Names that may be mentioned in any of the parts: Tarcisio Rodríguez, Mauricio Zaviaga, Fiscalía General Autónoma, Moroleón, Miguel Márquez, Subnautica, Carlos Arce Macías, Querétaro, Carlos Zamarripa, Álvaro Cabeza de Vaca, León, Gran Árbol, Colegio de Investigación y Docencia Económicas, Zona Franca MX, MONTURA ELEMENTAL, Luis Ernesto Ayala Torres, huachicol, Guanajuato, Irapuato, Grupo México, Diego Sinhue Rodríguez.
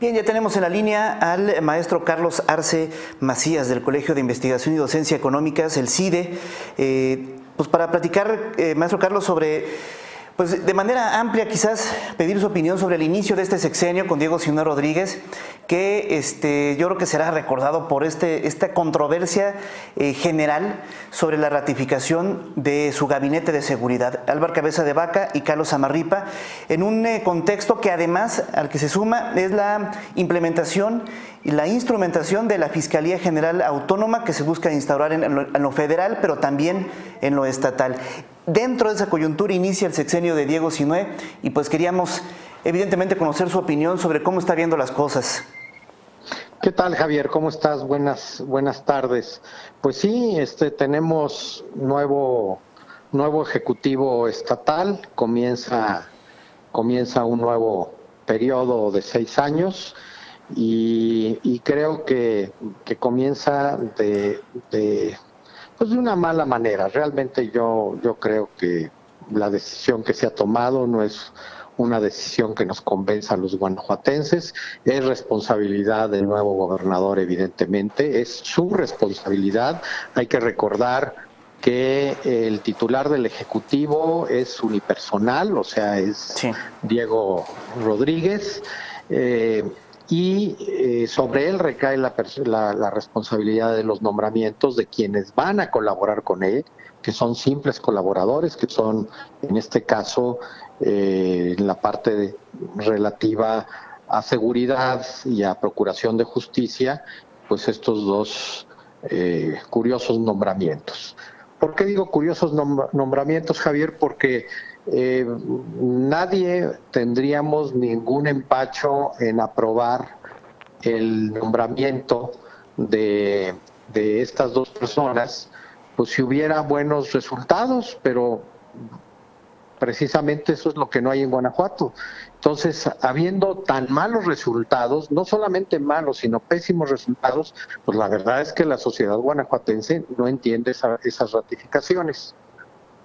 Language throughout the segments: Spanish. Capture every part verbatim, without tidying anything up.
Bien, ya tenemos en la línea al maestro Carlos Arce Macías del Colegio de Investigación y Docencia Económicas, el CIDE, eh, pues para platicar, eh, maestro Carlos, sobre, pues de manera amplia quizás, pedir su opinión sobre el inicio de este sexenio con Diego Sinhue Rodríguez, que este, yo creo que será recordado por este, esta controversia eh, general sobre la ratificación de su gabinete de seguridad, Álvaro Cabeza de Vaca y Carlos Zamarripa, en un eh, contexto que además al que se suma es la implementación y la instrumentación de la Fiscalía General Autónoma que se busca instaurar en lo, en lo federal, pero también en lo estatal. Dentro de esa coyuntura inicia el sexenio de Diego Sinhue y pues queríamos evidentemente conocer su opinión sobre cómo está viendo las cosas. ¿Qué tal, Javier? ¿Cómo estás? Buenas, buenas tardes. Pues sí, este, tenemos nuevo, nuevo ejecutivo estatal, comienza, comienza un nuevo periodo de seis años y, y creo que, que comienza de... de Pues de una mala manera. Realmente yo, yo creo que la decisión que se ha tomado no es una decisión que nos convenza a los guanajuatenses. Es responsabilidad del nuevo gobernador, evidentemente. Es su responsabilidad. Hay que recordar que el titular del Ejecutivo es unipersonal, o sea, es sí. Diego Rodríguez. Eh, Y eh, sobre él recae la, la, la responsabilidad de los nombramientos de quienes van a colaborar con él, que son simples colaboradores, que son, en este caso, eh, en la parte de, relativa a seguridad y a procuración de justicia, pues estos dos eh, curiosos nombramientos. ¿Por qué digo curiosos nombramientos, Javier? Porque eh, nadie tendríamos ningún empacho en aprobar el nombramiento de, de estas dos personas, pues si hubiera buenos resultados, pero precisamente eso es lo que no hay en Guanajuato. Entonces, habiendo tan malos resultados, no solamente malos, sino pésimos resultados, pues la verdad es que la sociedad guanajuatense no entiende esa, esas ratificaciones.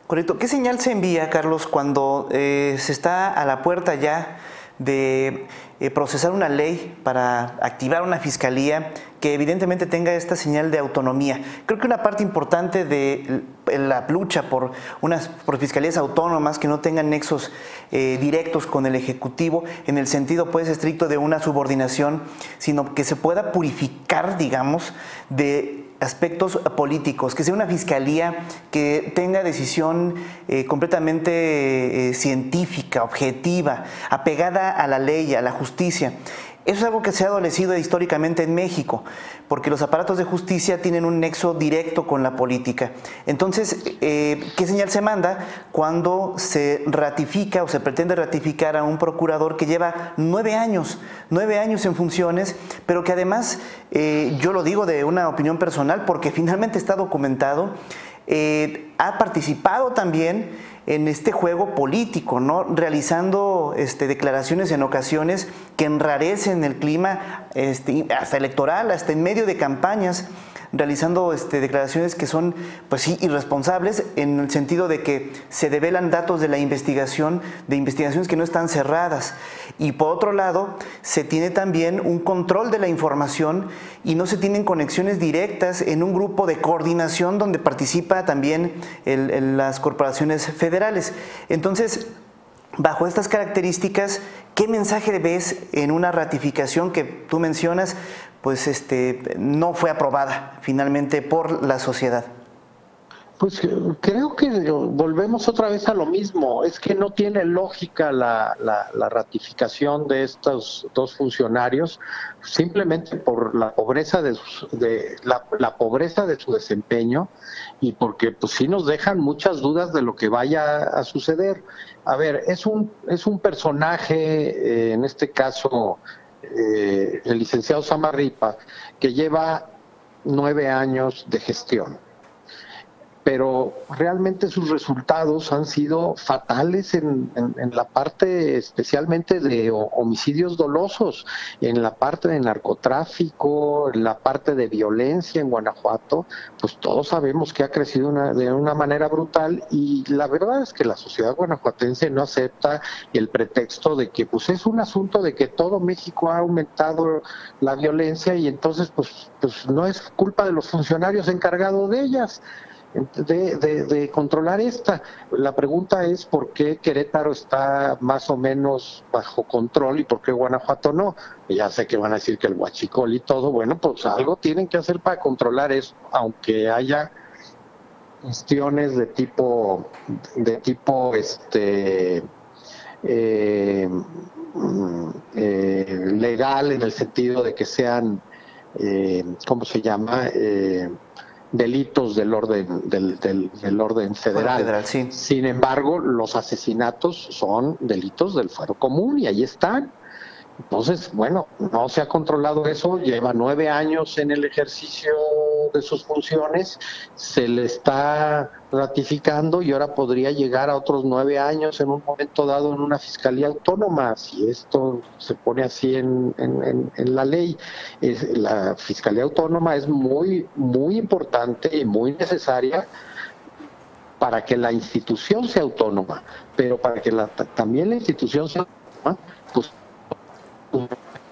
Correcto. ¿Qué señal se envía, Carlos, cuando eh, se está a la puerta ya de eh, procesar una ley para activar una fiscalía que evidentemente tenga esta señal de autonomía? Creo que una parte importante de la lucha por unas por fiscalías autónomas que no tengan nexos eh, directos con el Ejecutivo, en el sentido pues estricto de una subordinación, sino que se pueda purificar, digamos, de aspectos políticos, que sea una fiscalía que tenga decisión eh, completamente eh, científica, objetiva, apegada a la ley, a la justicia. Eso es algo que se ha adolecido históricamente en México, porque los aparatos de justicia tienen un nexo directo con la política. Entonces, eh, ¿qué señal se manda cuando se ratifica o se pretende ratificar a un procurador que lleva nueve años, nueve años en funciones, pero que además, eh, yo lo digo de una opinión personal, porque finalmente está documentado, eh, ha participado también en este juego político, ¿no? Realizando este, declaraciones en ocasiones que enrarecen el clima este, hasta electoral, hasta en medio de campañas, realizando este, declaraciones que son, pues sí, irresponsables, en el sentido de que se develan datos de la investigación, de investigaciones que no están cerradas. Y por otro lado, se tiene también un control de la información y no se tienen conexiones directas en un grupo de coordinación donde participa también el, el, las corporaciones federales. Entonces, bajo estas características, ¿qué mensaje ves en una ratificación que tú mencionas, pues este, no fue aprobada finalmente por la sociedad? Pues creo que volvemos otra vez a lo mismo. Es que no tiene lógica la, la, la ratificación de estos dos funcionarios, simplemente por la pobreza de, su, de la, la pobreza de su desempeño y porque pues sí nos dejan muchas dudas de lo que vaya a suceder. A ver, es un es un personaje, eh, en este caso eh, el licenciado Zamarripa, que lleva nueve años de gestión. pero realmente sus resultados han sido fatales en, en, en la parte especialmente de homicidios dolosos, en la parte de narcotráfico, en la parte de violencia en Guanajuato, pues todos sabemos que ha crecido una, de una manera brutal, y la verdad es que la sociedad guanajuatense no acepta el pretexto de que pues es un asunto de que todo México ha aumentado la violencia y entonces pues, pues no es culpa de los funcionarios encargados de ellas. De, de, de controlar esta. La pregunta es por qué Querétaro está más o menos bajo control y por qué Guanajuato no. Ya sé que van a decir que el huachicol y todo, bueno, pues algo tienen que hacer para controlar eso, aunque haya cuestiones de tipo, de tipo, este... Eh, eh, legal, en el sentido de que sean, eh, ¿cómo se llama?, eh, delitos del orden del, del, del orden federal. federal sí. Sin embargo, los asesinatos son delitos del fuero común y ahí están. Entonces, bueno, no se ha controlado eso, lleva nueve años en el ejercicio de sus funciones, se le está ratificando y ahora podría llegar a otros nueve años en un momento dado en una fiscalía autónoma, si esto se pone así en, en, en, en la ley. Es, la fiscalía autónoma es muy, muy importante y muy necesaria para que la institución sea autónoma, pero para que la, también la institución sea autónoma, pues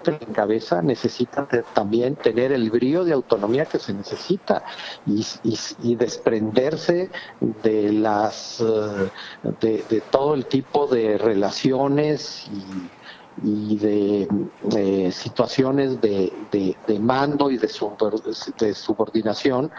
en cabeza necesita también tener el brío de autonomía que se necesita y, y, y desprenderse de las de, de todo el tipo de relaciones y, y de, de situaciones de, de, de mando y de, subor, de subordinación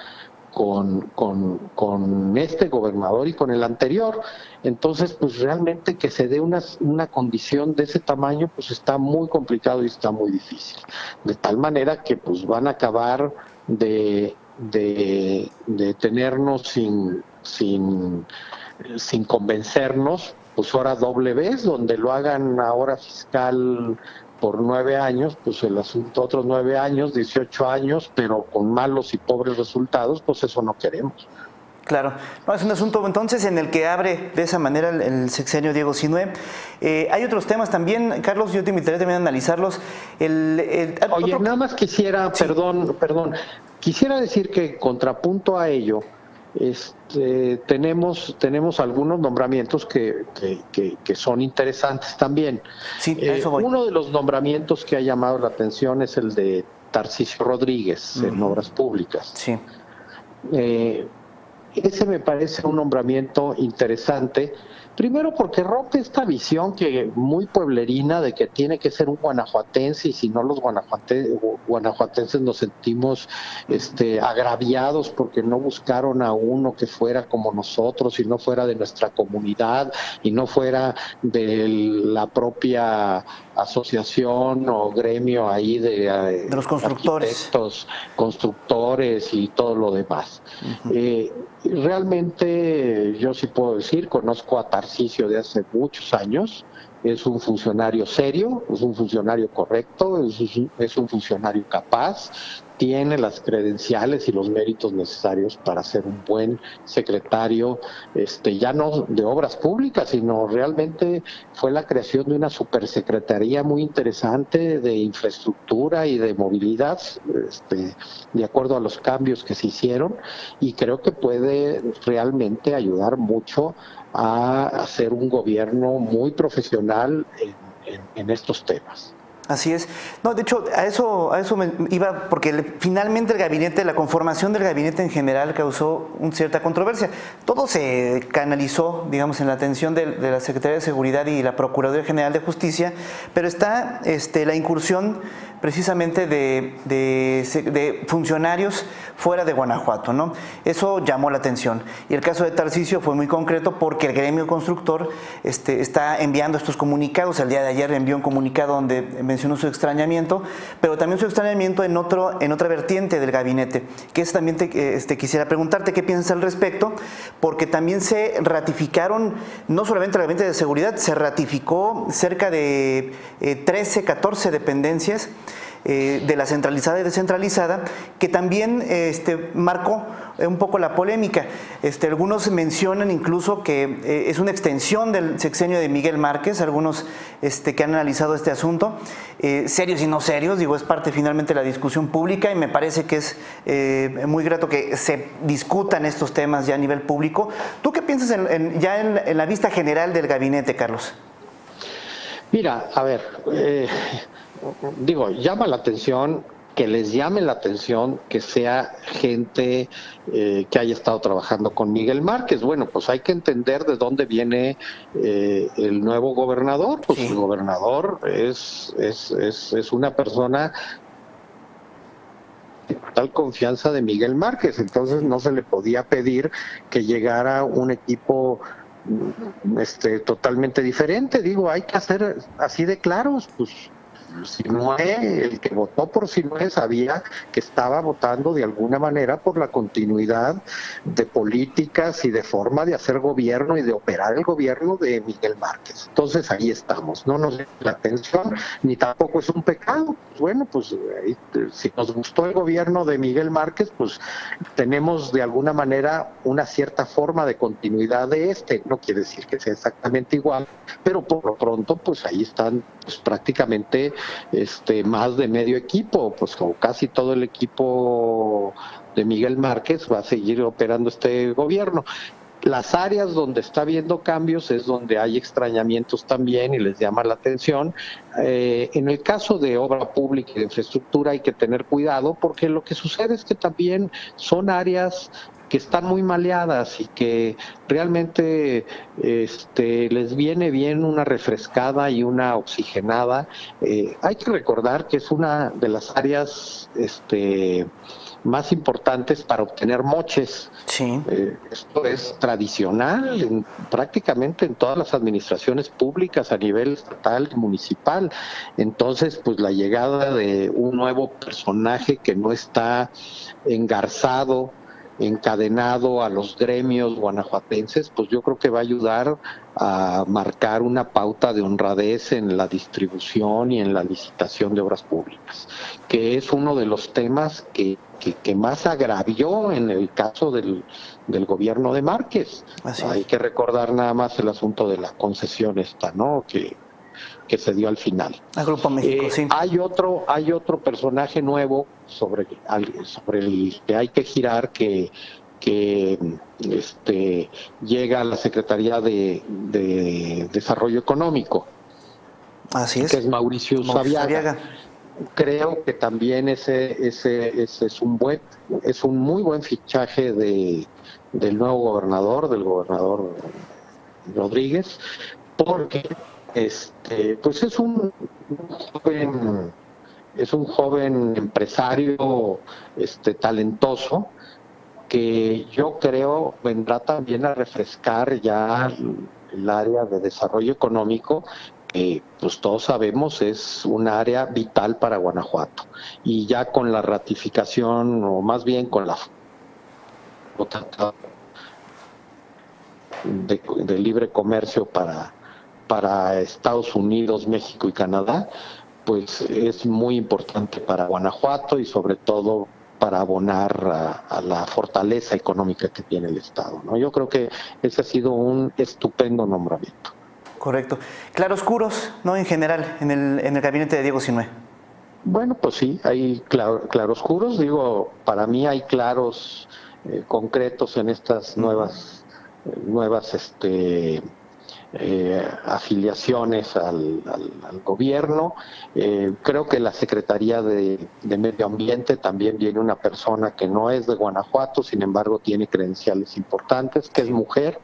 Con, con, con este gobernador y con el anterior. Entonces, pues realmente que se dé una, una condición de ese tamaño, pues está muy complicado y está muy difícil. De tal manera que pues van a acabar de, de, de tenernos sin, sin, sin convencernos, pues ahora doble vez, donde lo hagan ahora fiscal por nueve años, pues el asunto otros nueve años, dieciocho años, pero con malos y pobres resultados, pues eso no queremos. Claro. No, es un asunto entonces en el que abre de esa manera el, el sexenio Diego Sinhue. Eh, hay otros temas también, Carlos, yo te invitaría también a analizarlos. El, el, el, Oye, otro... nada más quisiera, sí. perdón, perdón, quisiera decir que en contrapunto a ello, Este, tenemos tenemos algunos nombramientos que, que, que, que son interesantes también. Sí, eh, eso voy. Uno de los nombramientos que ha llamado la atención es el de Tarcisio Rodríguez uh-huh. en Obras Públicas. Sí. Eh, ese me parece un nombramiento interesante, primero porque rompe esta visión que muy pueblerina de que tiene que ser un guanajuatense y si no los guanajuatenses, guanajuatenses nos sentimos este, agraviados porque no buscaron a uno que fuera como nosotros y no fuera de nuestra comunidad y no fuera de la propia asociación o gremio ahí de, de los constructores, arquitectos, constructores y todo lo demás. Uh-huh. eh, realmente yo sí puedo decir, conozco a Tarcisio de hace muchos años, es un funcionario serio, es un funcionario correcto, es un funcionario capaz, tiene las credenciales y los méritos necesarios para ser un buen secretario, este, ya no de Obras Públicas, sino realmente fue la creación de una supersecretaría muy interesante de infraestructura y de movilidad, este, de acuerdo a los cambios que se hicieron, y creo que puede realmente ayudar mucho a hacer un gobierno muy profesional en, en, en estos temas. Así es. No, de hecho, a eso, a eso me iba, porque le, finalmente el gabinete, la conformación del gabinete en general causó una cierta controversia. Todo se canalizó, digamos, en la atención de, de la Secretaría de Seguridad y la Procuraduría General de Justicia, pero está este, la incursión precisamente de, de, de funcionarios fuera de Guanajuato, ¿no? Eso llamó la atención. Y el caso de Tarcisio fue muy concreto porque el gremio constructor este, está enviando estos comunicados. El día de ayer envió un comunicado donde mencionó su extrañamiento, pero también su extrañamiento en, otro, en otra vertiente del gabinete, que es también te, este, quisiera preguntarte qué piensas al respecto, porque también se ratificaron, no solamente el gabinete de seguridad, se ratificó cerca de eh, trece, catorce dependencias, Eh, de la centralizada y descentralizada, que también eh, este, marcó un poco la polémica. Este, algunos mencionan incluso que eh, es una extensión del sexenio de Miguel Márquez, algunos este, que han analizado este asunto, eh, serios y no serios, digo, es parte finalmente de la discusión pública y me parece que es eh, muy grato que se discutan estos temas ya a nivel público. ¿Tú qué piensas en, en, ya en, en la vista general del gabinete, Carlos? Mira, a ver, eh, digo, llama la atención, que les llame la atención que sea gente eh, que haya estado trabajando con Miguel Márquez. Bueno, pues hay que entender de dónde viene eh, el nuevo gobernador. Pues sí. El gobernador es, es, es, es una persona de tal confianza de Miguel Márquez, entonces no se le podía pedir que llegara un equipo este, totalmente diferente. Digo, hay que hacer así de claros, pues... Sinhue, el que votó por Sinhue, sabía que estaba votando de alguna manera por la continuidad de políticas y de forma de hacer gobierno y de operar el gobierno de Miguel Márquez. Entonces ahí estamos, no nos da la atención, ni tampoco es un pecado. Pues bueno, pues si nos gustó el gobierno de Miguel Márquez, pues tenemos de alguna manera una cierta forma de continuidad de este. No quiere decir que sea exactamente igual, pero por lo pronto pues ahí están pues, prácticamente... Este, más de medio equipo, pues como casi todo el equipo de Miguel Márquez va a seguir operando este gobierno. Las áreas donde está habiendo cambios es donde hay extrañamientos también y les llama la atención. Eh, en el caso de obra pública y de infraestructura hay que tener cuidado porque lo que sucede es que también son áreas que están muy maleadas y que realmente este, les viene bien una refrescada y una oxigenada. Eh, hay que recordar que es una de las áreas este, más importantes para obtener moches. Sí. Eh, esto es tradicional en, prácticamente en todas las administraciones públicas a nivel estatal y municipal. Entonces, pues la llegada de un nuevo personaje que no está engarzado, encadenado a los gremios guanajuatenses, pues yo creo que va a ayudar a marcar una pauta de honradez en la distribución y en la licitación de obras públicas, que es uno de los temas que, que, que más agravió en el caso del, del gobierno de Márquez. Así es. Hay que recordar nada más el asunto de la concesión esta, ¿no?, que, que se dio al final. A Grupo México, eh, sí. Hay otro, hay otro personaje nuevo sobre, sobre el que hay que girar que, que este, llega a la Secretaría de, de Desarrollo Económico. Así es. Que es Mauricio, Mauricio Zaviaga. Creo que también ese, ese, ese es un buen, es un muy buen fichaje de, del nuevo gobernador, del gobernador Rodríguez, porque Este, pues es un, un joven, es un joven empresario este, talentoso que yo creo vendrá también a refrescar ya el área de desarrollo económico, que pues todos sabemos es un área vital para Guanajuato. Y ya con la ratificación, o más bien con la de, de libre comercio para para Estados Unidos, México y Canadá, pues es muy importante para Guanajuato y sobre todo para abonar a, a la fortaleza económica que tiene el Estado, ¿no? Yo creo que ese ha sido un estupendo nombramiento. Correcto. Claroscuros, ¿no?, en general, en el, en el gabinete de Diego Sinhue. Bueno, pues sí, hay clar, claroscuros. Digo, para mí hay claros eh, concretos en estas nuevas, eh, nuevas, este... Eh, afiliaciones al, al, al gobierno. Eh, creo que la Secretaría de, de Medio Ambiente también viene una persona que no es de Guanajuato, sin embargo tiene credenciales importantes, que es mujer,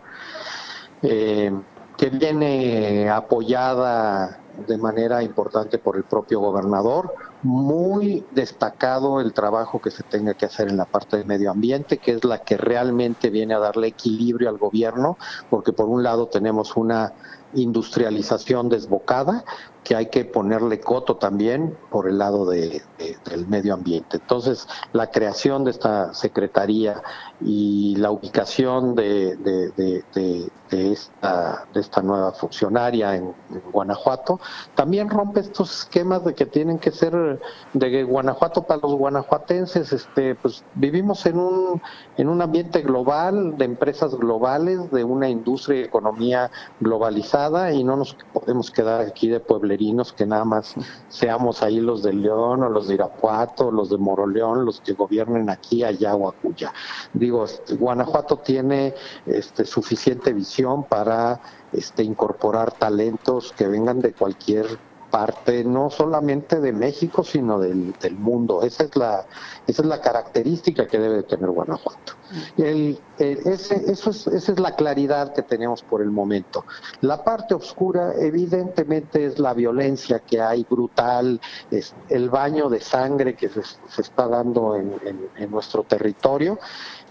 eh, que viene apoyada de manera importante por el propio gobernador. Muy destacado el trabajo que se tenga que hacer en la parte de medio ambiente, que es la que realmente viene a darle equilibrio al gobierno, porque por un lado tenemos una industrialización desbocada que hay que ponerle coto también por el lado de, de, del medio ambiente. Entonces, la creación de esta secretaría y la ubicación de, de, de, de de esta, de esta nueva funcionaria en, en Guanajuato, también rompe estos esquemas de que tienen que ser de Guanajuato para los guanajuatenses. Este, pues vivimos en un, en un ambiente global, de empresas globales, de una industria y economía globalizada, y no nos podemos quedar aquí de pueblerinos que nada más seamos ahí los de León o los de Irapuato, los de Moroleón, los que gobiernen aquí, allá o acullá. Digo, este, Guanajuato tiene este, suficiente visión para este, incorporar talentos que vengan de cualquier parte, no solamente de México, sino del, del mundo. Esa es la esa es la característica que debe tener Guanajuato. El, el, ese, eso es, esa es la claridad que tenemos por el momento. La parte oscura, evidentemente, es la violencia que hay brutal, es el baño de sangre que se, se está dando en, en, en nuestro territorio,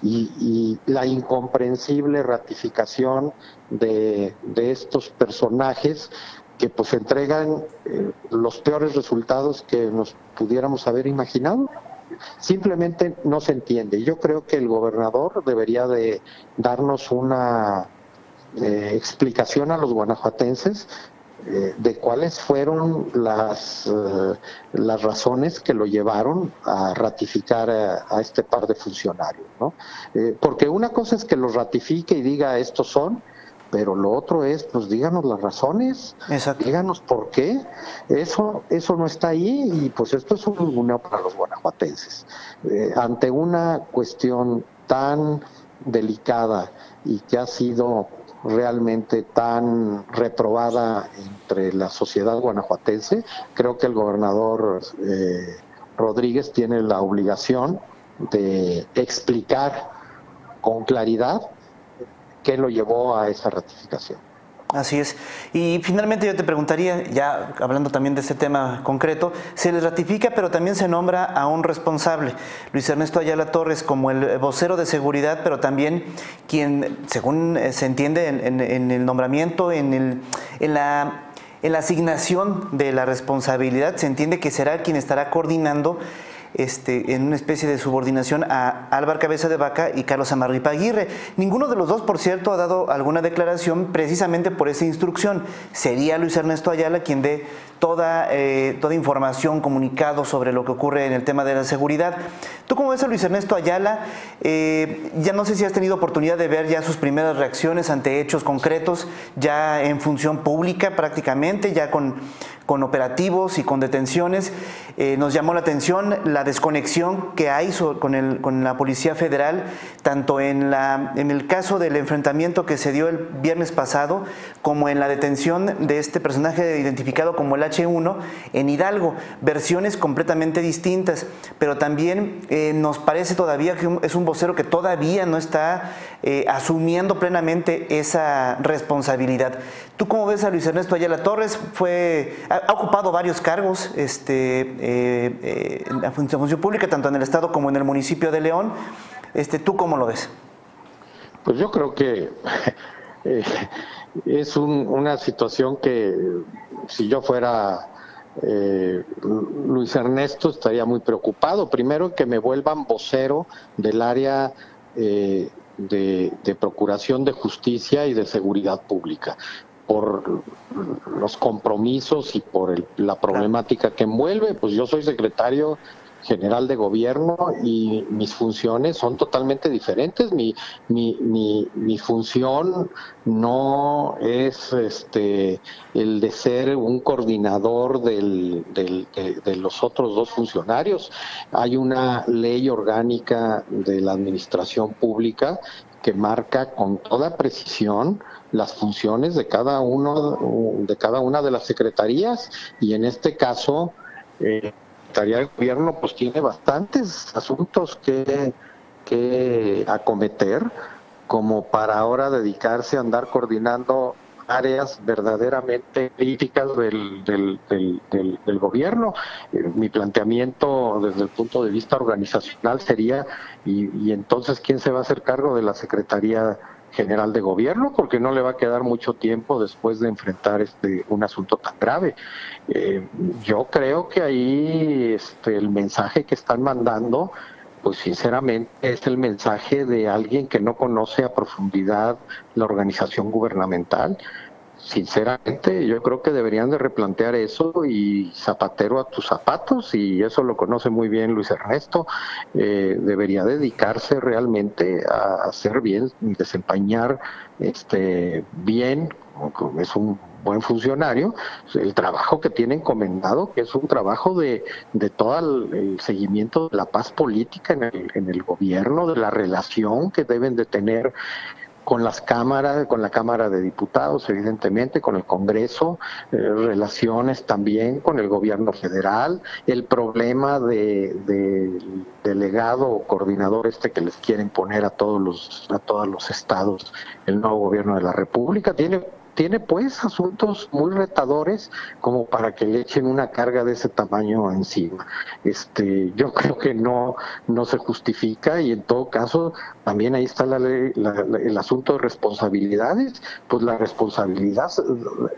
y, y la incomprensible ratificación de, de estos personajes que pues entregan eh, los peores resultados que nos pudiéramos haber imaginado. Simplemente no se entiende. Yo creo que el gobernador debería de darnos una eh, explicación a los guanajuatenses eh, de cuáles fueron las, eh, las razones que lo llevaron a ratificar a, a este par de funcionarios, ¿no? Eh, porque una cosa es que los ratifique y diga estos son, pero lo otro es, pues díganos las razones. Exacto. Díganos por qué. Eso eso no está ahí, y pues esto es un ninguneo para los guanajuatenses. Eh, ante una cuestión tan delicada y que ha sido realmente tan reprobada entre la sociedad guanajuatense, creo que el gobernador eh, Rodríguez tiene la obligación de explicar con claridad qué lo llevó a esa ratificación. Así es. Y finalmente yo te preguntaría, ya hablando también de este tema concreto, se les ratifica, pero también se nombra a un responsable, Luis Ernesto Ayala Torres, como el vocero de seguridad, pero también quien, según se entiende en, en, en el nombramiento, en, el, en, la, en la asignación de la responsabilidad, se entiende que será quien estará coordinando Este, en una especie de subordinación a Álvaro Cabeza de Vaca y Carlos Zamarripa Aguirre. Ninguno de los dos, por cierto, ha dado alguna declaración precisamente por esa instrucción. Sería Luis Ernesto Ayala quien dé toda, eh, toda información, comunicado sobre lo que ocurre en el tema de la seguridad. ¿Tú cómo ves a Luis Ernesto Ayala? Eh, ya no sé si has tenido oportunidad de ver ya sus primeras reacciones ante hechos concretos, ya en función pública prácticamente, ya con... con operativos y con detenciones. Eh, nos llamó la atención la desconexión que hay con, el, con la Policía Federal, tanto en, la, en el caso del enfrentamiento que se dio el viernes pasado, como en la detención de este personaje identificado como el H uno en Hidalgo. Versiones completamente distintas, pero también eh, nos parece todavía que es un vocero que todavía no está eh, asumiendo plenamente esa responsabilidad. ¿Tú cómo ves a Luis Ernesto Ayala Torres? Fue... Ha ocupado varios cargos este, eh, eh, en la función pública, tanto en el Estado como en el municipio de León. Este, ¿Tú cómo lo ves? Pues yo creo que eh, es un, una situación que, si yo fuera eh, Luis Ernesto, estaría muy preocupado. Primero, que me vuelvan vocero del área eh, de, de procuración de justicia y de seguridad pública, por los compromisos y por el, la problemática que envuelve. Pues yo soy secretario general de gobierno y mis funciones son totalmente diferentes. Mi, mi, mi, mi función no es este el de ser un coordinador del, del, de, de los otros dos funcionarios. Hay una ley orgánica de la administración pública que marca con toda precisión las funciones de cada uno de cada una de las secretarías, y en este caso eh, la Secretaría de Gobierno pues tiene bastantes asuntos que, que acometer como para ahora dedicarse a andar coordinando áreas verdaderamente críticas del, del, del, del, del gobierno. Eh, mi planteamiento desde el punto de vista organizacional sería, y, y entonces, ¿quién se va a hacer cargo de la Secretaría General de Gobierno? Porque no le va a quedar mucho tiempo después de enfrentar este un asunto tan grave. Eh, yo creo que ahí este, el mensaje que están mandando pues sinceramente es el mensaje de alguien que no conoce a profundidad la organización gubernamental. Sinceramente, yo creo que deberían de replantear eso y zapatero a tus zapatos, y eso lo conoce muy bien Luis Ernesto. Eh, debería dedicarse realmente a hacer bien, desempeñar este bien, es un buen funcionario, el trabajo que tiene encomendado, que es un trabajo de, de todo el, el seguimiento de la paz política en el, en el gobierno, de la relación que deben de tener con las cámaras, con la Cámara de Diputados, evidentemente, con el Congreso, eh, relaciones también con el gobierno federal, el problema de, de delegado o coordinador este que les quieren poner a todos los, a todos los estados, el nuevo gobierno de la República, tiene... Tiene pues asuntos muy retadores como para que le echen una carga de ese tamaño encima. Este, yo creo que no, no se justifica, y en todo caso también ahí está la, la, la, el asunto de responsabilidades. Pues las responsabilidades,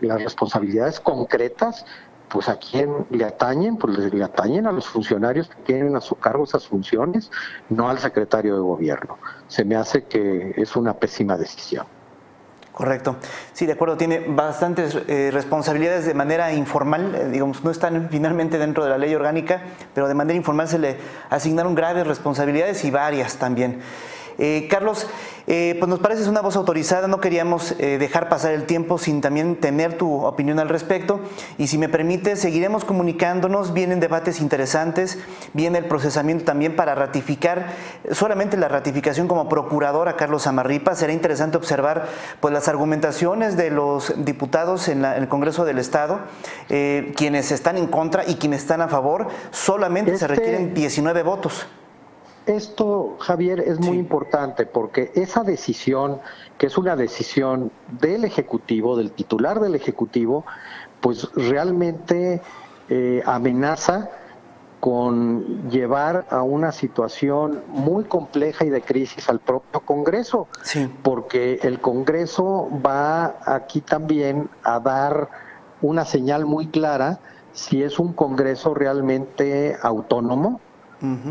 las responsabilidades concretas, pues a quién le atañen, pues le atañen a los funcionarios que tienen a su cargo esas funciones, no al secretario de gobierno. Se me hace que es una pésima decisión. Correcto. Sí, de acuerdo. Tiene bastantes eh, responsabilidades de manera informal. Eh, digamos, no están finalmente dentro de la ley orgánica, pero de manera informal se le asignaron graves responsabilidades y varias también. Eh, Carlos, eh, pues nos pareces una voz autorizada. No queríamos eh, dejar pasar el tiempo sin también tener tu opinión al respecto. Y si me permites, seguiremos comunicándonos. Vienen debates interesantes, viene el procesamiento también para ratificar, solamente la ratificación como procurador a Carlos Zamarripa. Será interesante observar pues las argumentaciones de los diputados en, la, en el Congreso del Estado, eh, quienes están en contra y quienes están a favor. Solamente este... se requieren diecinueve votos. Esto, Javier, es muy importante porque esa decisión, que es una decisión del Ejecutivo, del titular del Ejecutivo, pues realmente eh, amenaza con llevar a una situación muy compleja y de crisis al propio Congreso. Sí. Porque el Congreso va aquí también a dar una señal muy clara si es un Congreso realmente autónomo,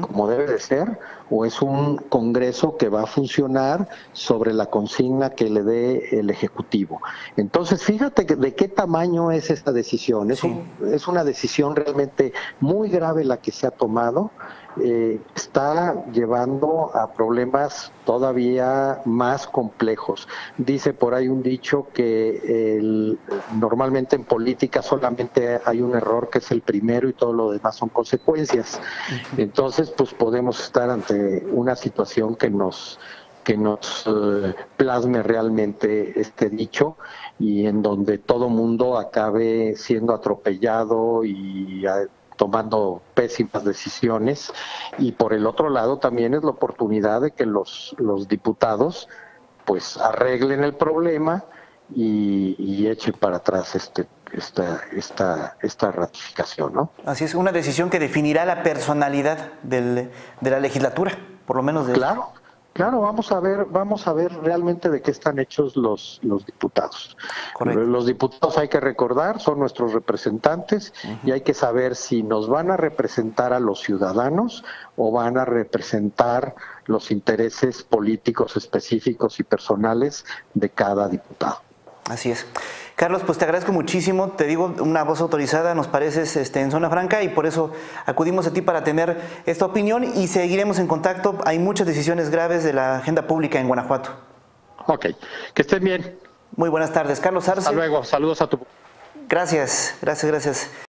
como debe de ser, o es un Congreso que va a funcionar sobre la consigna que le dé el Ejecutivo. Entonces, fíjate que, de qué tamaño es esta decisión. Es, sí. un, es una decisión realmente muy grave la que se ha tomado. Eh, está llevando a problemas todavía más complejos. Dice por ahí un dicho que el, normalmente en política solamente hay un error que es el primero y todo lo demás son consecuencias. Entonces, pues podemos estar ante una situación que nos, que nos eh, plasme realmente este dicho, y en donde todo mundo acabe siendo atropellado y a, tomando pésimas decisiones. Y por el otro lado también es la oportunidad de que los, los diputados pues arreglen el problema y, y echen para atrás este esta esta esta ratificación, ¿no? Así es, una decisión que definirá la personalidad del, de la legislatura, por lo menos de claro. Claro, vamos a ver, vamos a ver realmente de qué están hechos los, los diputados. Correcto. Los diputados, hay que recordar, son nuestros representantes. Uh-huh. Y hay que saber si nos van a representar a los ciudadanos o van a representar los intereses políticos específicos y personales de cada diputado. Así es. Carlos, pues te agradezco muchísimo. Te digo, una voz autorizada, nos pareces este, en Zona Franca, y por eso acudimos a ti para tener esta opinión, y seguiremos en contacto. Hay muchas decisiones graves de la agenda pública en Guanajuato. Ok, que estén bien. Muy buenas tardes, Carlos Arce. Hasta luego, saludos a tu... Gracias, gracias, gracias.